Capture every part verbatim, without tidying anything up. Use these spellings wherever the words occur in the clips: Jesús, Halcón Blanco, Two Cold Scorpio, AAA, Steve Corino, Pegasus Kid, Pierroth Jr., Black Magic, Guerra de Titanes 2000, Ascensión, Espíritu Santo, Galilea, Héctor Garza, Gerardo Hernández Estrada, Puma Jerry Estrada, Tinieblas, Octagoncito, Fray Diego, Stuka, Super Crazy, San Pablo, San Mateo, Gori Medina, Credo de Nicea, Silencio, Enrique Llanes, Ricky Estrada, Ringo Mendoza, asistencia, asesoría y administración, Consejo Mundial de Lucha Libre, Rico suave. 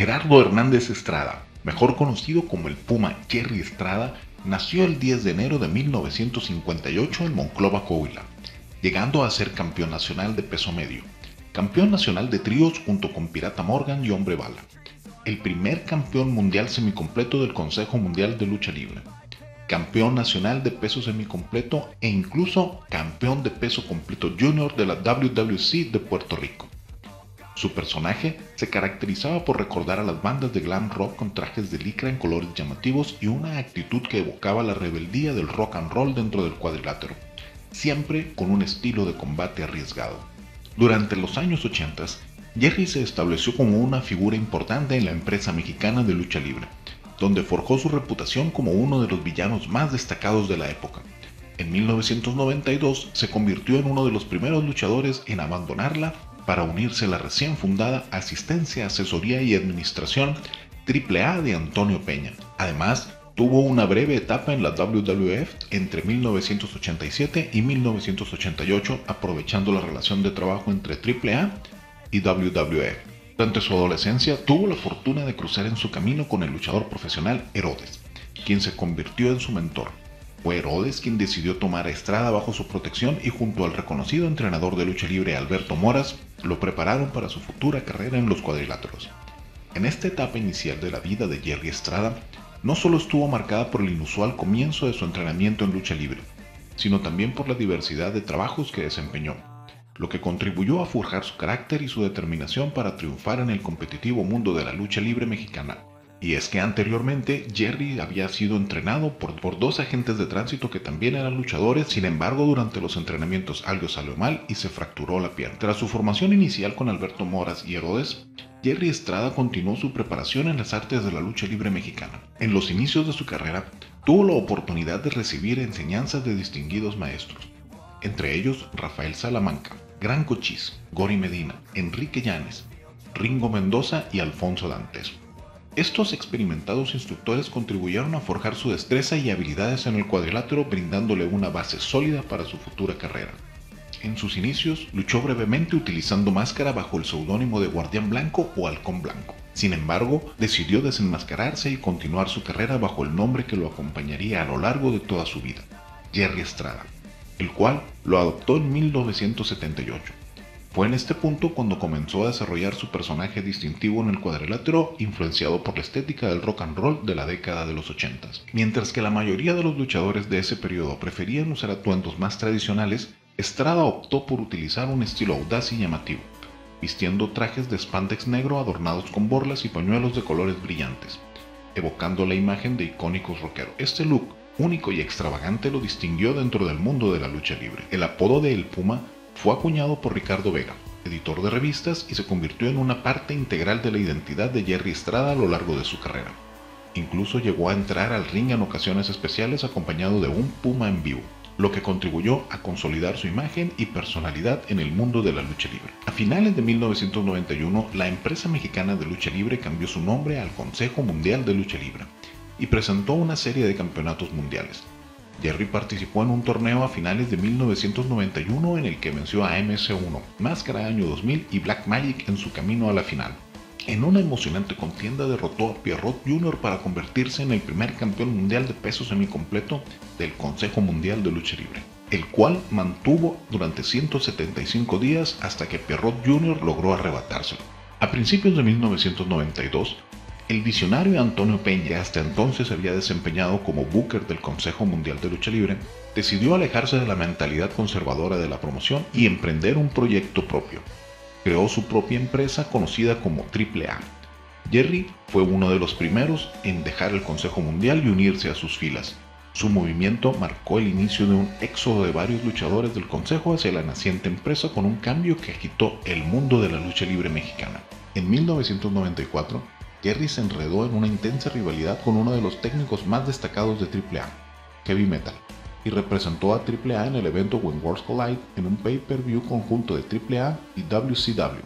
Gerardo Hernández Estrada, mejor conocido como el Puma Jerry Estrada, nació el diez de enero de mil novecientos cincuenta y ocho en Monclova, Coahuila, llegando a ser campeón nacional de peso medio, campeón nacional de tríos junto con Pirata Morgan y Hombre Bala, el primer campeón mundial semicompleto del Consejo Mundial de Lucha Libre, campeón nacional de peso semicompleto e incluso campeón de peso completo junior de la W W C de Puerto Rico. Su personaje se caracterizaba por recordar a las bandas de glam rock con trajes de licra en colores llamativos y una actitud que evocaba la rebeldía del rock and roll dentro del cuadrilátero, siempre con un estilo de combate arriesgado. Durante los años ochenta, Jerry se estableció como una figura importante en la empresa mexicana de lucha libre, donde forjó su reputación como uno de los villanos más destacados de la época. En mil novecientos noventa y dos se convirtió en uno de los primeros luchadores en abandonarla para unirse a la recién fundada Asistencia, Asesoría y Administración triple A de Antonio Peña. Además, tuvo una breve etapa en la W W F entre mil novecientos ochenta y siete y mil novecientos ochenta y ocho, aprovechando la relación de trabajo entre triple A y W W F. Durante su adolescencia tuvo la fortuna de cruzar en su camino con el luchador profesional Herodes, quien se convirtió en su mentor. Fue Herodes quien decidió tomar a Estrada bajo su protección y junto al reconocido entrenador de lucha libre Alberto Moras, lo prepararon para su futura carrera en los cuadriláteros. En esta etapa inicial de la vida de Jerry Estrada, no solo estuvo marcada por el inusual comienzo de su entrenamiento en lucha libre, sino también por la diversidad de trabajos que desempeñó, lo que contribuyó a forjar su carácter y su determinación para triunfar en el competitivo mundo de la lucha libre mexicana. Y es que anteriormente Jerry había sido entrenado por, por dos agentes de tránsito que también eran luchadores. Sin embargo, durante los entrenamientos algo salió mal y se fracturó la pierna. Tras su formación inicial con Alberto Moras y Herodes, Jerry Estrada continuó su preparación en las artes de la lucha libre mexicana. En los inicios de su carrera, tuvo la oportunidad de recibir enseñanzas de distinguidos maestros, entre ellos Rafael Salamanca, Gran Cochís, Gori Medina, Enrique Llanes, Ringo Mendoza y Alfonso Dantes. Estos experimentados instructores contribuyeron a forjar su destreza y habilidades en el cuadrilátero, brindándole una base sólida para su futura carrera. En sus inicios, luchó brevemente utilizando máscara bajo el seudónimo de Guardián Blanco o Halcón Blanco. Sin embargo, decidió desenmascararse y continuar su carrera bajo el nombre que lo acompañaría a lo largo de toda su vida, Jerry Estrada, el cual lo adoptó en mil novecientos setenta y ocho. Fue en este punto cuando comenzó a desarrollar su personaje distintivo en el cuadrilátero, influenciado por la estética del rock and roll de la década de los ochenta. Mientras que la mayoría de los luchadores de ese periodo preferían usar atuendos más tradicionales, Estrada optó por utilizar un estilo audaz y llamativo, vistiendo trajes de spandex negro adornados con borlas y pañuelos de colores brillantes, evocando la imagen de icónicos rockeros. Este look único y extravagante lo distinguió dentro del mundo de la lucha libre. El apodo de El Puma fue acuñado por Ricardo Vega, editor de revistas, y se convirtió en una parte integral de la identidad de Jerry Estrada a lo largo de su carrera. Incluso llegó a entrar al ring en ocasiones especiales acompañado de un puma en vivo, lo que contribuyó a consolidar su imagen y personalidad en el mundo de la lucha libre. A finales de mil novecientos noventa y uno, la empresa mexicana de lucha libre cambió su nombre al Consejo Mundial de Lucha Libre y presentó una serie de campeonatos mundiales. Jerry participó en un torneo a finales de mil novecientos noventa y uno en el que venció a M S uno, Máscara Año dos mil y Black Magic en su camino a la final. En una emocionante contienda derrotó a Pierroth junior para convertirse en el primer campeón mundial de peso semicompleto del Consejo Mundial de Lucha Libre, el cual mantuvo durante ciento setenta y cinco días hasta que Pierroth junior logró arrebatárselo. A principios de mil novecientos noventa y dos, el visionario Antonio Peña, que hasta entonces había desempeñado como booker del Consejo Mundial de Lucha Libre, decidió alejarse de la mentalidad conservadora de la promoción y emprender un proyecto propio. Creó su propia empresa conocida como triple A. Jerry fue uno de los primeros en dejar el Consejo Mundial y unirse a sus filas. Su movimiento marcó el inicio de un éxodo de varios luchadores del Consejo hacia la naciente empresa, con un cambio que agitó el mundo de la lucha libre mexicana. En mil novecientos noventa y cuatro, Jerry se enredó en una intensa rivalidad con uno de los técnicos más destacados de triple A, Heavy Metal, y representó a triple A en el evento When Worlds Collide en un pay-per-view conjunto de triple A y W C W.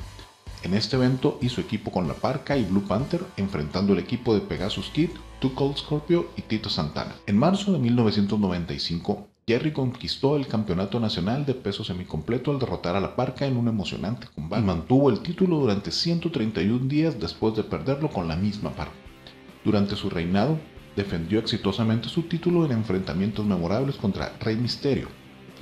En este evento hizo equipo con La Parca y Blue Panther, enfrentando el equipo de Pegasus Kid, Two Cold Scorpio y Tito Santana. En marzo de mil novecientos noventa y cinco, Jerry conquistó el campeonato nacional de peso semicompleto al derrotar a La Parca en un emocionante combate y mantuvo el título durante ciento treinta y un días después de perderlo con la misma Parca. Durante su reinado, defendió exitosamente su título en enfrentamientos memorables contra Rey Misterio,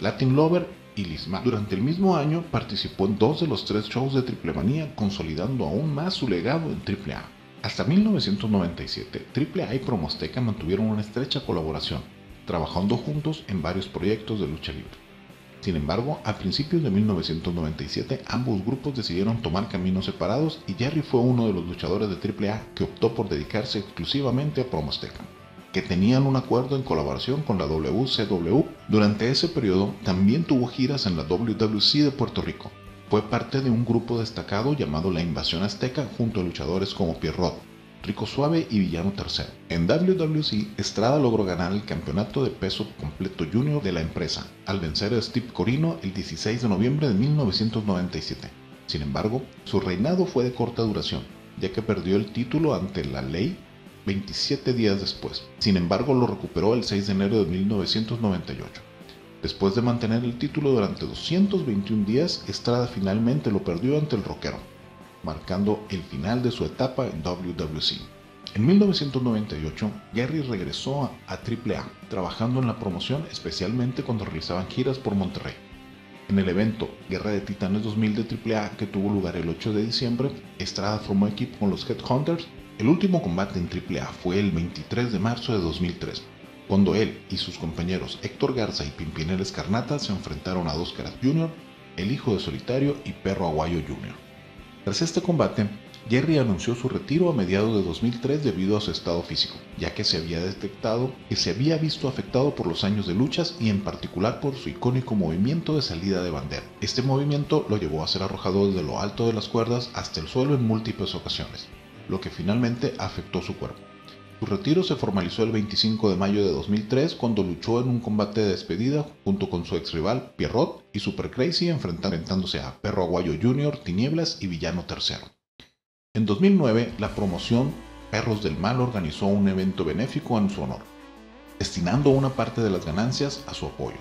Latin Lover y Lismán. Durante el mismo año participó en dos de los tres shows de Triple Manía, consolidando aún más su legado en Triple A. Hasta mil novecientos noventa y siete, Triple A y Promosteca mantuvieron una estrecha colaboración, trabajando juntos en varios proyectos de lucha libre. Sin embargo, a principios de mil novecientos noventa y siete, ambos grupos decidieron tomar caminos separados y Jerry fue uno de los luchadores de Triple A que optó por dedicarse exclusivamente a Promosteca, que tenían un acuerdo en colaboración con la W C W. Durante ese periodo, también tuvo giras en la W W C de Puerto Rico. Fue parte de un grupo destacado llamado La Invasión Azteca, junto a luchadores como Pierroth, Rico Suave y Villano Tercero. En W W C, Estrada logró ganar el campeonato de peso completo junior de la empresa, al vencer a Steve Corino el dieciséis de noviembre de mil novecientos noventa y siete. Sin embargo, su reinado fue de corta duración, ya que perdió el título ante la ley veintisiete días después. Sin embargo, lo recuperó el seis de enero de mil novecientos noventa y ocho. Después de mantener el título durante doscientos veintiún días, Estrada finalmente lo perdió ante el Rockero, marcando el final de su etapa en W W C. En mil novecientos noventa y ocho, Jerry regresó a Triple A, trabajando en la promoción, especialmente cuando realizaban giras por Monterrey. En el evento Guerra de Titanes dos mil de Triple A, que tuvo lugar el ocho de diciembre, Estrada formó equipo con los Headhunters. El último combate en Triple A fue el veintitrés de marzo de dos mil tres, cuando él y sus compañeros Héctor Garza y Pimpinel Escarnata se enfrentaron a Dos Caras junior, el Hijo de Solitario y Perro Aguayo junior Tras este combate, Jerry anunció su retiro a mediados de dos mil tres debido a su estado físico, ya que se había detectado que se había visto afectado por los años de luchas y en particular por su icónico movimiento de salida de bandera. Este movimiento lo llevó a ser arrojado desde lo alto de las cuerdas hasta el suelo en múltiples ocasiones, lo que finalmente afectó su cuerpo. Su retiro se formalizó el veinticinco de mayo de dos mil tres cuando luchó en un combate de despedida junto con su ex rival Pierroth y Super Crazy, enfrentándose a Perro Aguayo junior, Tinieblas y Villano Tercero. En dos mil nueve, la promoción Perros del Mal organizó un evento benéfico en su honor, destinando una parte de las ganancias a su apoyo.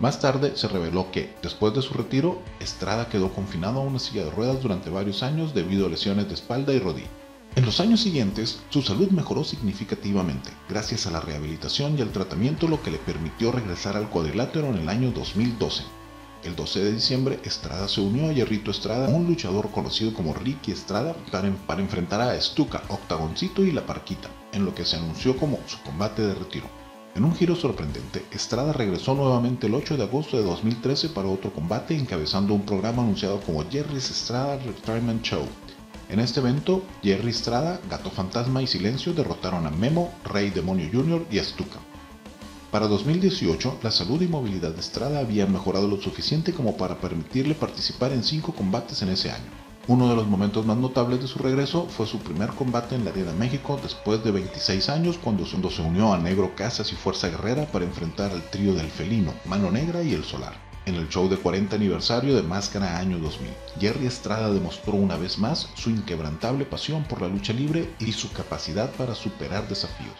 Más tarde se reveló que, después de su retiro, Estrada quedó confinado a una silla de ruedas durante varios años debido a lesiones de espalda y rodilla. En los años siguientes, su salud mejoró significativamente, gracias a la rehabilitación y al tratamiento, lo que le permitió regresar al cuadrilátero en el año dos mil doce. El doce de diciembre, Estrada se unió a Jerrito Estrada, un luchador conocido como Ricky Estrada, para, para enfrentar a Stuka, Octagoncito y La Parquita, en lo que se anunció como su combate de retiro. En un giro sorprendente, Estrada regresó nuevamente el ocho de agosto de dos mil trece para otro combate, encabezando un programa anunciado como Jerry's Estrada Retirement Show. En este evento, Jerry Estrada, Gato Fantasma y Silencio derrotaron a Memo, Rey Demonio junior y Stuka. Para dos mil dieciocho, la salud y movilidad de Estrada habían mejorado lo suficiente como para permitirle participar en cinco combates en ese año. Uno de los momentos más notables de su regreso fue su primer combate en la Arena México después de veintiséis años, cuando se unió a Negro Casas y Fuerza Guerrera para enfrentar al trío del Felino, Mano Negra y El Solar. En el show de cuarenta aniversario de Máscara Año dos mil, Jerry Estrada demostró una vez más su inquebrantable pasión por la lucha libre y su capacidad para superar desafíos.